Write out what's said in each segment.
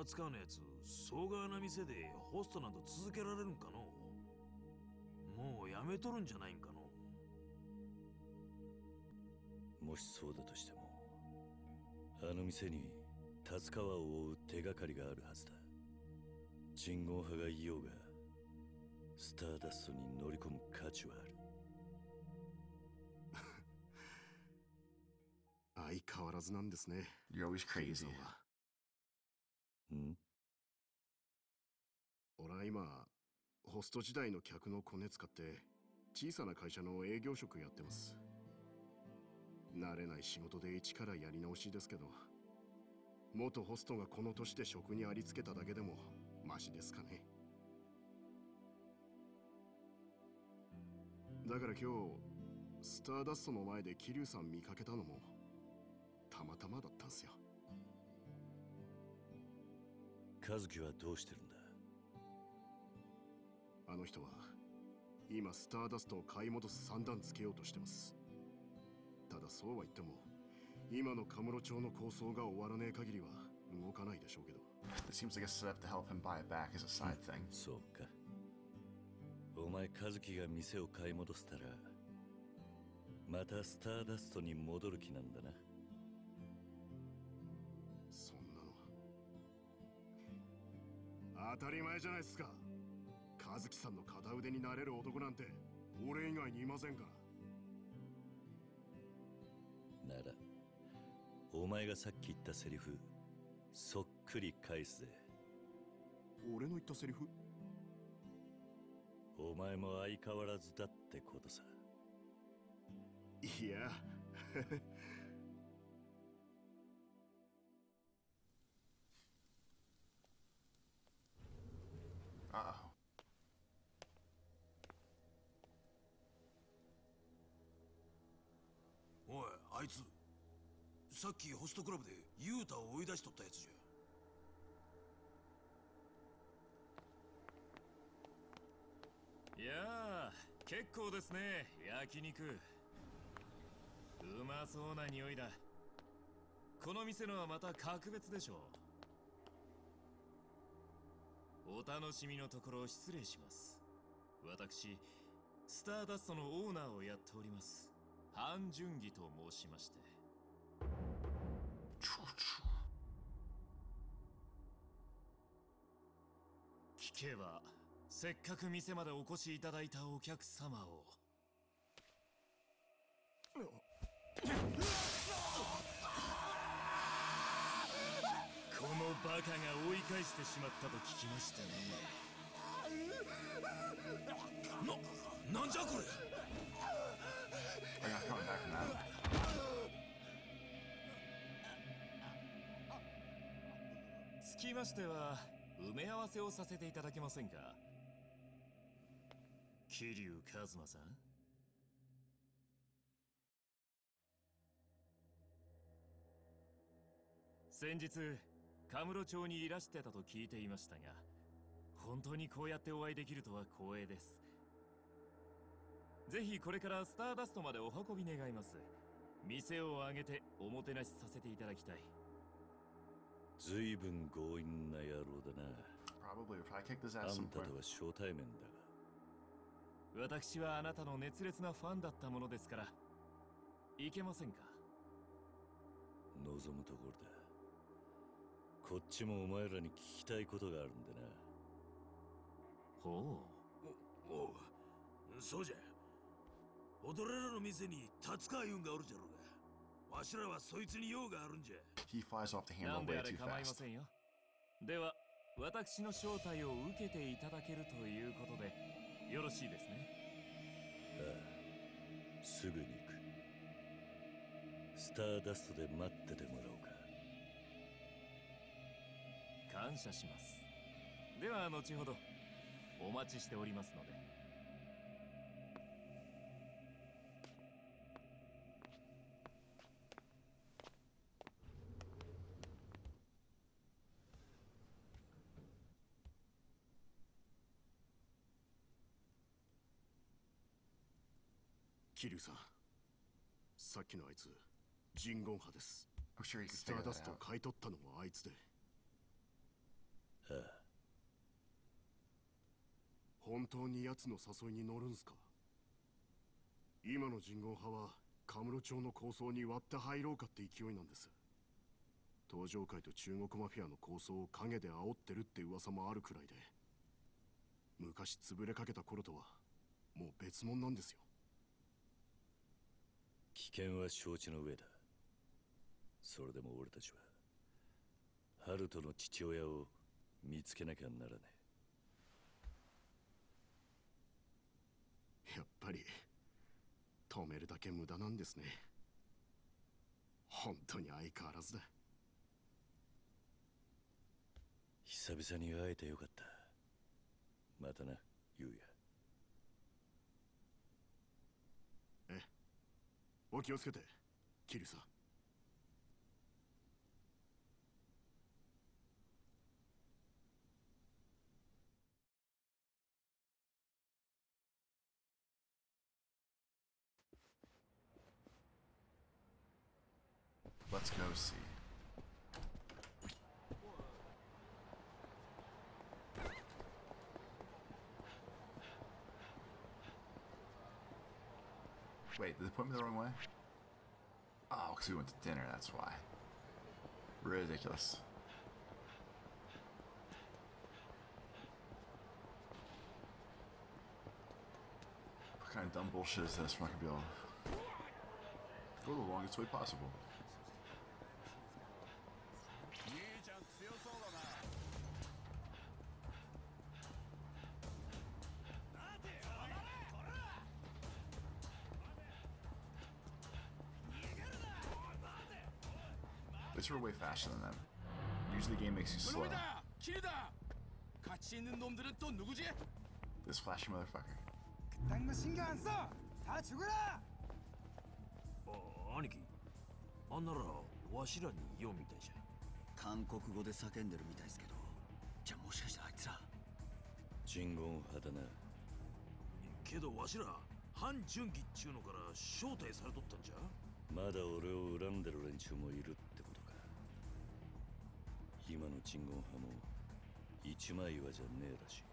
初川のやつ、総側な店でホストなど続けられるんかの。もうやめとるんじゃないんかの。もしそうだとしても、あの店に達川を追う手がかりがあるはずだ。鎮魂派がいようが、スターダストに乗り込む価値はある。相変わらずなんですね。You're always crazy. ん？俺は今、ホスト時代の客のコネ使って、小さな会社の営業職やってます。慣れない仕事で一からやり直しですけど、元ホストがこの年で職にありつけただけでも、マシですかね。だから今日、スターダストの前で桐生さん見かけたのも、たまたまだったんすよ。和樹はどうしてるんだ？あの人は今スターダストを買い戻す算段つけようとしてます。ただそうは言っても今のカムロ町の構想が終わらねえ限りは動かないでしょうけど。そうか。お前和樹が店を買い戻したらまたスターダストに戻る気なんだな。そんなの当たり前じゃないっすか。和樹さんの片腕になれる男なんて俺以外にいませんから。ならお前がさっき言ったセリフそっくり返すぜ。俺の言ったセリフ？お前も相変わらずだってことさ。いやUh-oh. Oi, あいつ。さっきホストクラブでユータを追い出しとったやつじゃ。いやー、結構ですね、焼肉。うまそうな匂いだ。この店のはまた格別でしょう。お楽しみのところ失礼します。私、スターダストのオーナーをやっております。ハン・ジュンギと申しまして。聞けば、せっかく店までお越しいただいたお客様を。このバカが追い返してしまったと聞きましたね。なんじゃこれ。つきましては埋め合わせをさせていただけませんか、桐生一馬さん。先日カムロ町にいらしてたと聞いていましたが、本当にこうやってお会いできるとは光栄です。ぜひこれからスターダストまでお運び願います。店を挙げておもてなしさせていただきたい。ずいぶん強引な野郎だな。あんたとは初対面だが。私はあなたの熱烈なファンだったものですから、いけませんか？望むところだ。こっちもお前らに聞きたいことがあるんでな。ほう。おう、そうじゃ。踊れらの店に達川ユンがおるじゃろうが。わしらはそいつに用があるんじゃ。なんであれ構いませんよ。では、私の招待を受けていただけるということで、よろしいですね。ああ、すぐに行く。スターダストで待っててもらおうか。感謝します。では後ほどお待ちしておりますので。桐生さん、さっきのあいつ、神言派です。スターダストを買い取ったのもあいつで。本当に奴の誘いに乗るんすか？今の人工派はカムロ町の構想に割って入ろうかって勢いなんです。東上界と中国マフィアの構想を陰で煽ってるって噂もあるくらいで、昔潰れかけた頃とはもう別物なんですよ。危険は承知の上だ。それでも俺たちはハルトの父親を見つけなきゃならねえ。やっぱり止めるだけ無駄なんですね。本当に相変わらずだ。久々に会えてよかった。またな、ユウヤ。え、お気をつけて、キリサ。Let's go see. Wait, did they point me the wrong way? Oh, because we went to dinner, that's why. Ridiculous. What kind of dumb bullshit is this? We're not going to be able to go the longest way possible. At least we're way faster than them. Usually the game makes you slow. This flashy motherfucker. Aniki. 今の鎮魂派も一枚岩じゃねえらし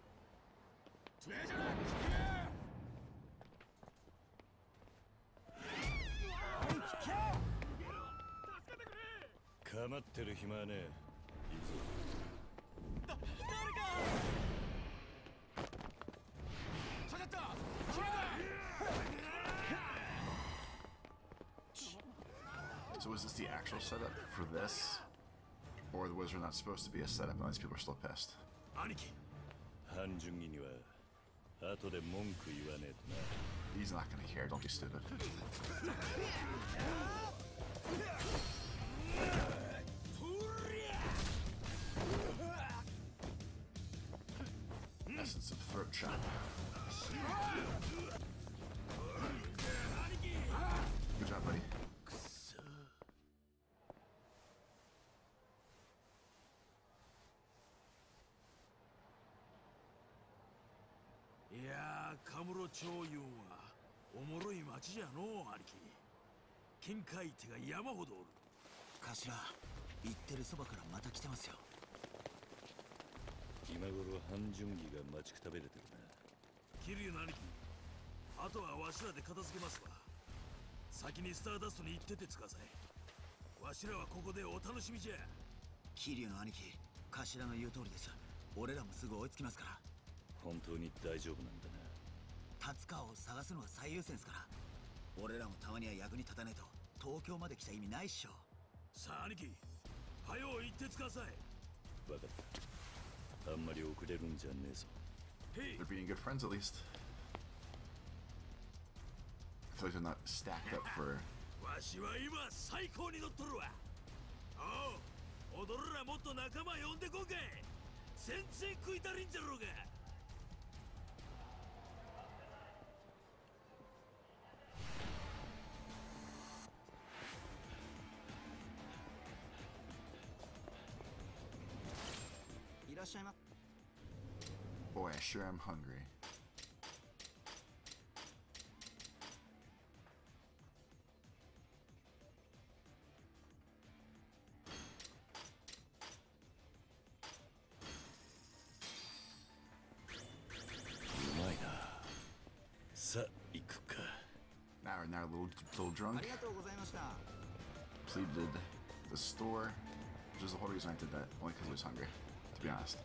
い。かまってる暇はねえ。いいぞ。誰か。下がった。So is this the actual setup for this? Or the wizard not supposed to be a setup, and these people are still pissed. He's not gonna care, don't be stupid. Essence of throat chop. Good job, buddy. Kiryuの兄貴、頭はわしらで片付けますわ。先にスターダストに行っててください。わしらはここでお楽しみじゃ。本当に大丈夫なんだな。 達川を They're being good friends at least. I feel like they're not stacked up for. Boy, I sure am hungry. right now, a little drunk. Pleaded the store, which is the whole reason I did that, only because I was hungry, to be honest.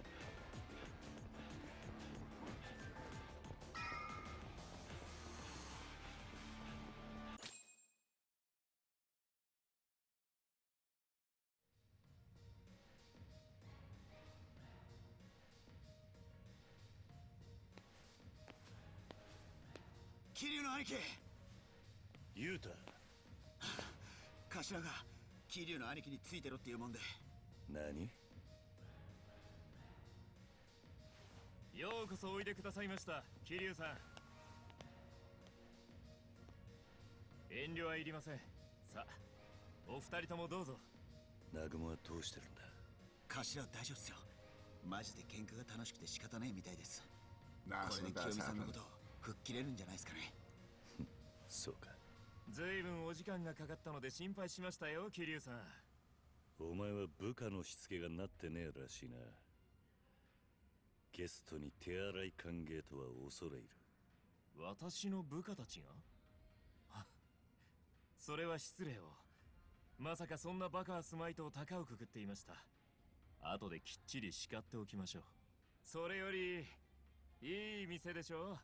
Kiryuの兄貴。ユウタ。頭が桐生の兄貴についてろっていうもんで。何？ようこそおいでくださいました、桐生さん。遠慮はいりません。さあ、お二人ともどうぞ。南雲はどうしてるんだ。頭は大丈夫っすよ。マジで喧嘩が楽しくて仕方ないみたいです。これで清美さんのことを吹っ切れるんじゃないですかね。そうか。ずいぶんお時間がかかったので心配しましたよ、桐生さん。お前は部下のしつけがなってねえらしいな。ゲストに手荒い歓迎とは恐れ入る。私の部下たちが？それは失礼を。まさかそんなバカはすまいと高をくくっていました。後できっちり叱っておきましょう。それより、いい店でしょ？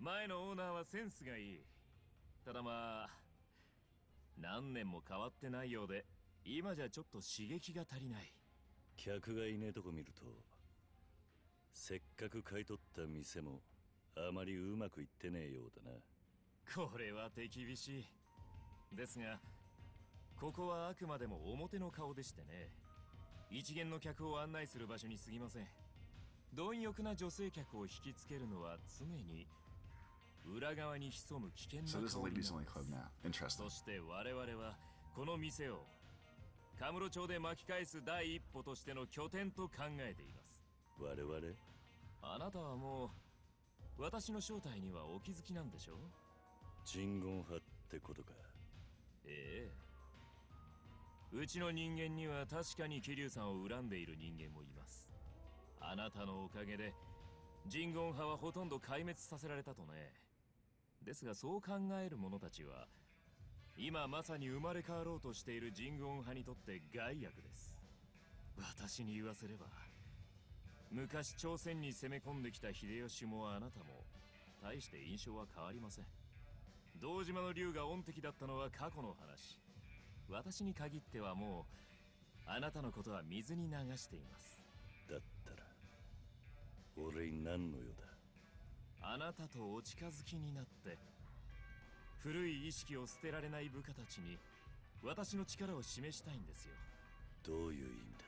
前のオーナーはセンスがいい。ただまあ何年も変わってないようで、今じゃちょっと刺激が足りない。客がいねえとこ見ると、せっかく買い取った店もあまりうまくいってねえようだな。これは手厳しいですが、ここはあくまでも表の顔でしてね、一見の客を案内する場所に過ぎません。貪欲な女性客を引きつけるのは常に裏側に潜む危険な香りなんです。そして我々はこの店を神室町で巻き返す第一歩としての拠点と考えています。我々？あなたはもう私の正体にはお気づきなんでしょう？人言派ってことか。ええ。うちの人間には確かに桐生さんを恨んでいる人間もいます。あなたのおかげで人言派はほとんど壊滅させられたとね。ですがそう考える者たちは今まさに生まれ変わろうとしている人言派にとって害悪です。私に言わせれば、昔朝鮮に攻め込んできた秀吉もあなたも大して印象は変わりません。堂島の龍が恩敵だったのは過去の話。私に限ってはもうあなたのことは水に流しています。だったら俺に何の用だ。あなたとお近づきになって古い意識を捨てられない部下たちに私の力を示したいんですよ。どういう意味だ。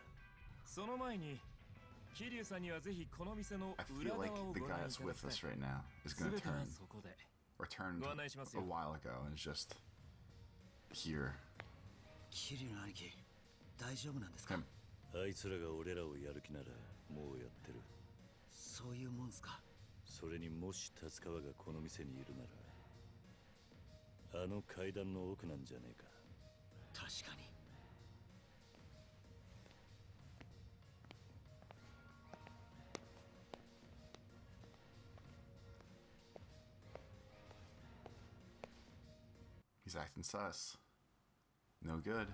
その前に桐生さんにはぜひこの店の裏側をご覧いただきたい。全てはそこでご案内しますよ。桐生の兄貴、大丈夫なんですか。あいつらが俺らをやる気ならもうやってる。そういうもんすか。それにもし達川がこの店にいるなら、あの階段の奥なんじゃねえか。確かに。He's acting sus. No good.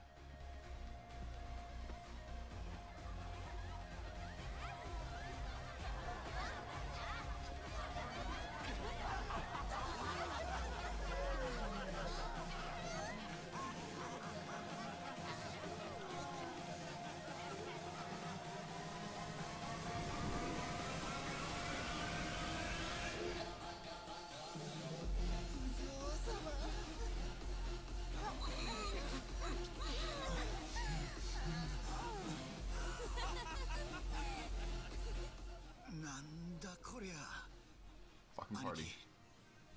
なんだこりゃ。兄貴、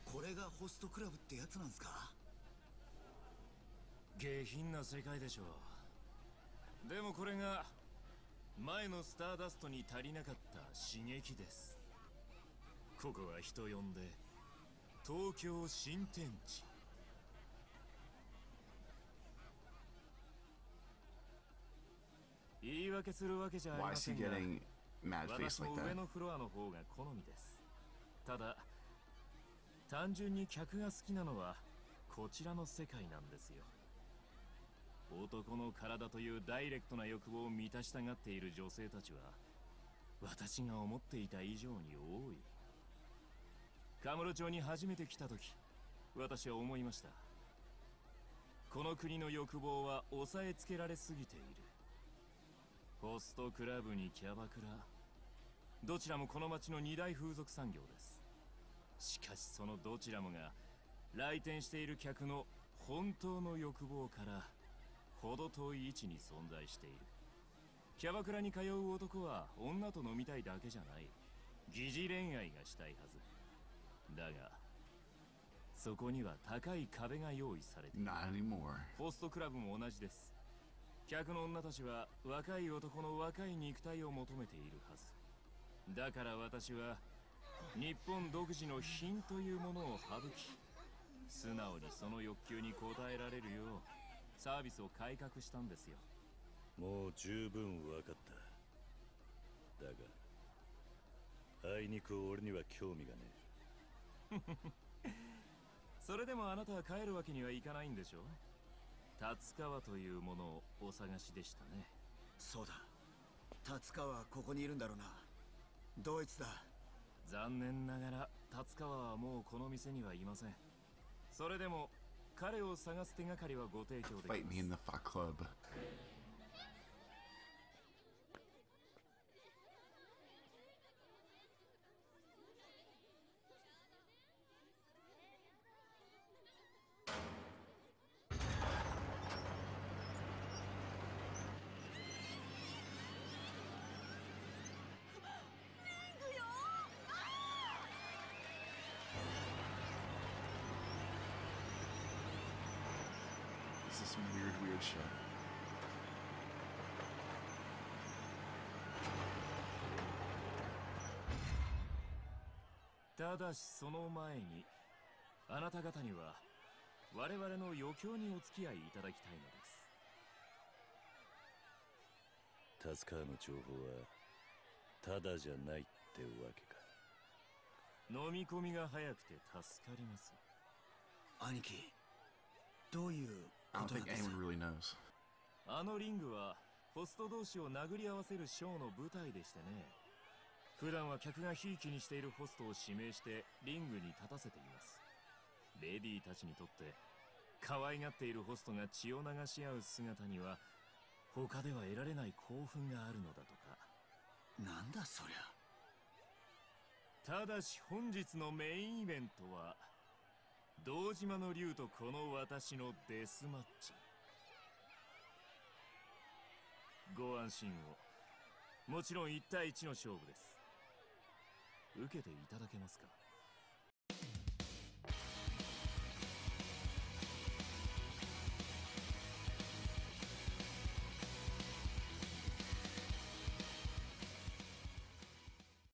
これがホストクラブってやつなんすか。下品な世界でしょう。でもこれが前のスターダストに足りなかった刺激です。ここは人呼んで東京新天地。言い訳するわけじゃありませんが、私も上のフロアの方が好みです。ただ単純に客が好きなのはこちらの世界なんですよ。男の体というダイレクトな欲望を満たしたがっている女性たちは私が思っていた以上に多い。カムロ町に初めて来た時、私は思いました。この国の欲望は抑えつけられすぎている。ホストクラブにキャバクラ、どちらもこの町の二大風俗産業です。しかしそのどちらもが来店している客の本当の欲望から程遠い位置に存在している。キャバクラに通う男は女と飲みたいだけじゃない、疑似恋愛がしたいはずだが、そこには高い壁が用意されている。ホストクラブも同じです。客の女たちは若い男の若い肉体を求めているはずだから、私は日本独自の品というものを省き、素直にその欲求に応えられるようサービスを改革したんですよ。もう十分分かった。だがあいにく俺には興味がねえそれでもあなたは帰るわけにはいかないんでしょ。達川というものをお探しでしたね。そうだ、達川はここにいるんだろうな。ドイツだ。残念ながら達川はもうこの店にはいません。それでも彼を探す手がかりはご提供できます。Fight me in the fuck club. ただしその前に、あなた方には我々の余興にお付き合いいただきたいのです。タスカーの情報はただじゃないってわけか。飲み込みが早くて助かります。兄貴、どういうことなんですか？ I don't think anyone really knows. あのリングはホスト同士を殴り合わせるショーの舞台でしてね。普段は客がひいきにしているホストを指名してリングに立たせています。レディーたちにとって可愛がっているホストが血を流し合う姿には他では得られない興奮があるのだとか。なんだそりゃ。ただし本日のメインイベントは堂島の竜とこの私のデスマッチ。ご安心を。もちろん1対1の勝負です。受けていただけますか？